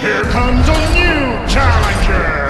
Here comes a new challenger!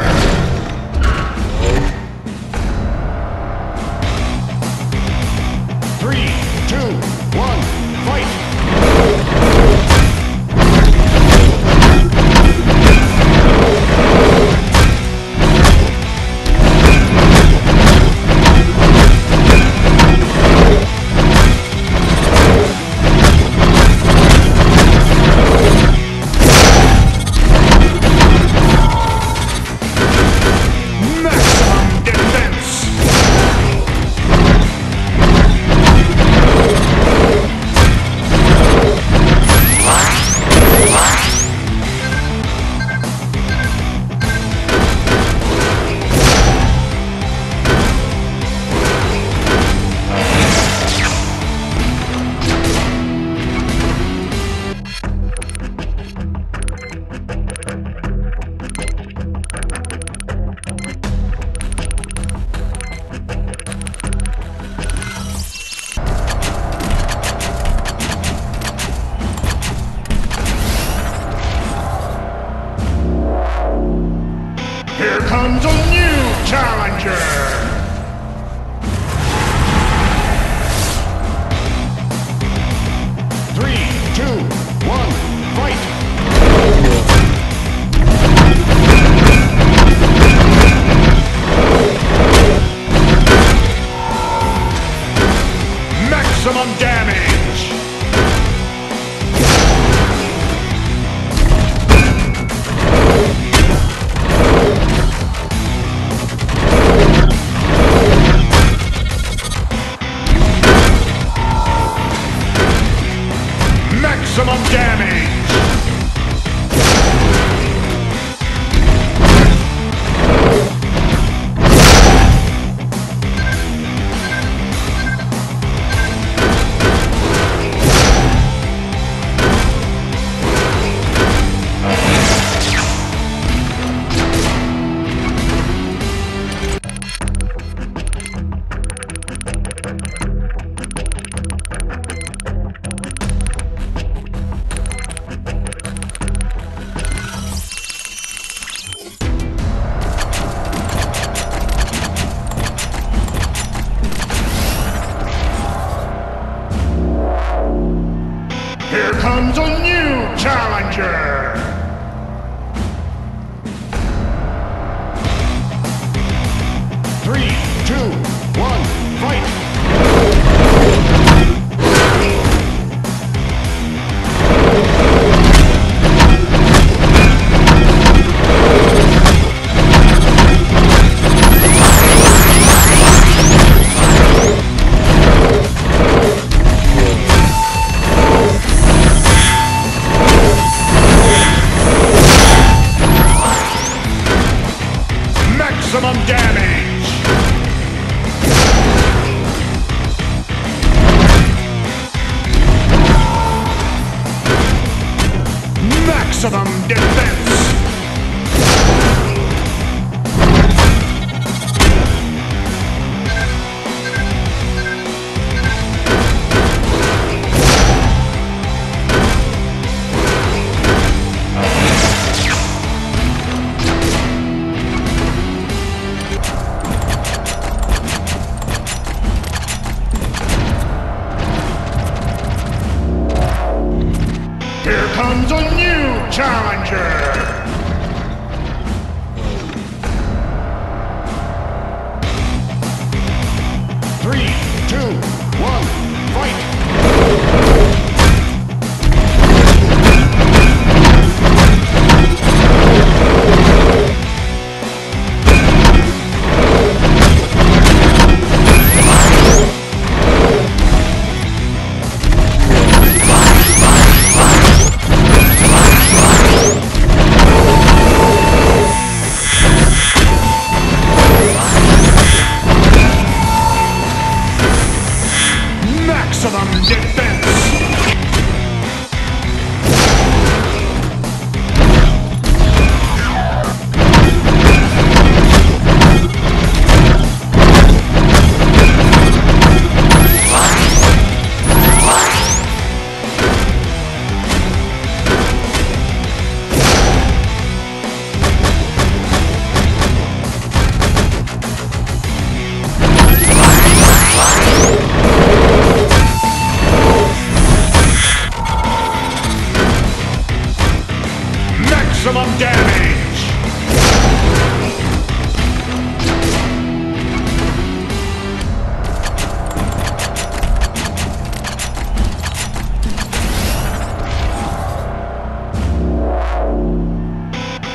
Comes a new challenger! Maximum damage! Here comes a new challenger! Maximum damage! Maximum defense! Comes a new challenger!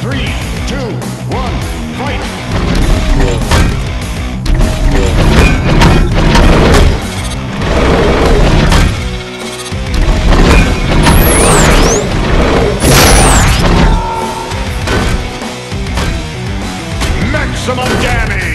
Three, two, one, fight! Maximum damage!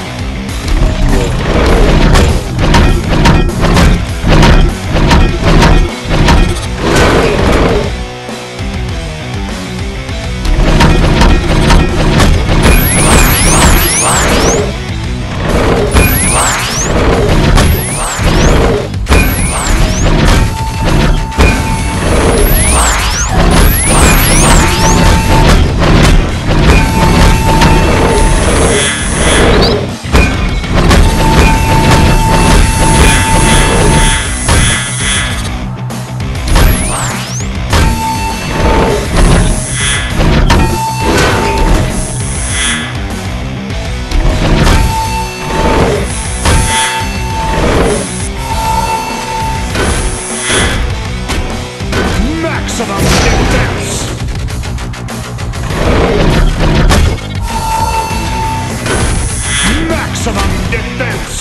Maximum defense!